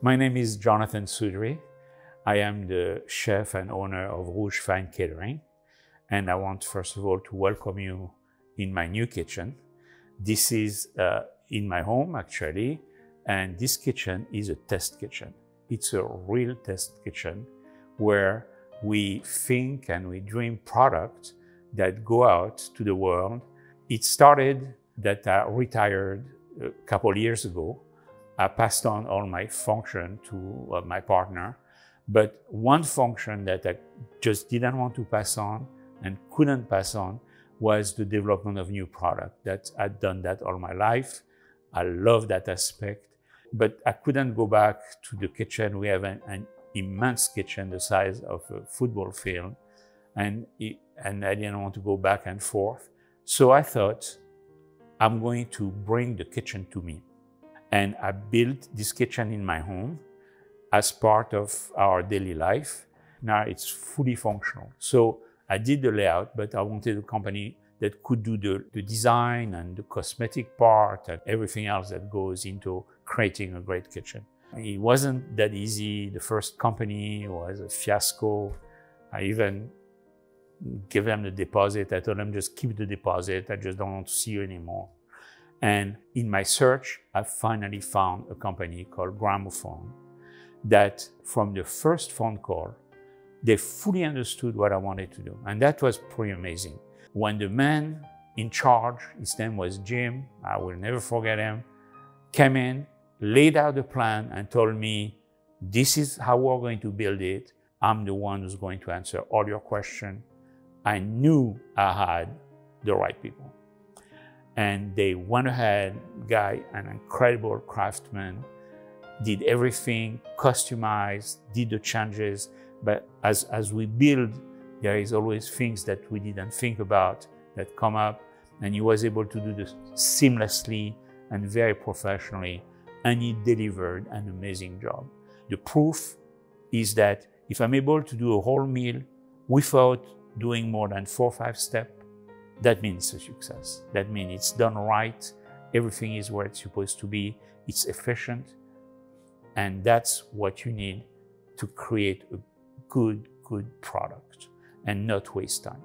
My name is Jonathan Soudry. I am the chef and owner of Rouge Fine Catering. And I want, first of all, to welcome you in my new kitchen. This is in my home, actually. And this kitchen is a test kitchen. It's a real test kitchen where we think and we dream products that go out to the world. It started that I retired a couple years ago. I passed on all my function to my partner, but one function that I just didn't want to pass on and couldn't pass on was the development of new product. That I'd done that all my life. I love that aspect, but I couldn't go back to the kitchen. We have an immense kitchen the size of a football field, and I didn't want to go back and forth. So I thought, I'm going to bring the kitchen to me. And I built this kitchen in my home as part of our daily life. Now it's fully functional. So I did the layout, but I wanted a company that could do the design and the cosmetic part and everything else that goes into creating a great kitchen. It wasn't that easy. The first company was a fiasco. I even gave them the deposit. I told them, just keep the deposit. I just don't want to see you anymore. And in my search, I finally found a company called Gramophone that from the first phone call, they fully understood what I wanted to do. And that was pretty amazing. When the man in charge, his name was Jim, I will never forget him, came in, laid out the plan and told me, this is how we're going to build it. I'm the one who's going to answer all your questions. I knew I had the right people. And they went ahead, guy, an incredible craftsman, did everything, customized, did the changes. But as we build, there is always things that we didn't think about that come up, and he was able to do this seamlessly and very professionally, and he delivered an amazing job. The proof is that if I'm able to do a whole meal without doing more than 4 or 5 steps, that means it's a success. That means it's done right, everything is where it's supposed to be, it's efficient, and that's what you need to create a good product and not waste time.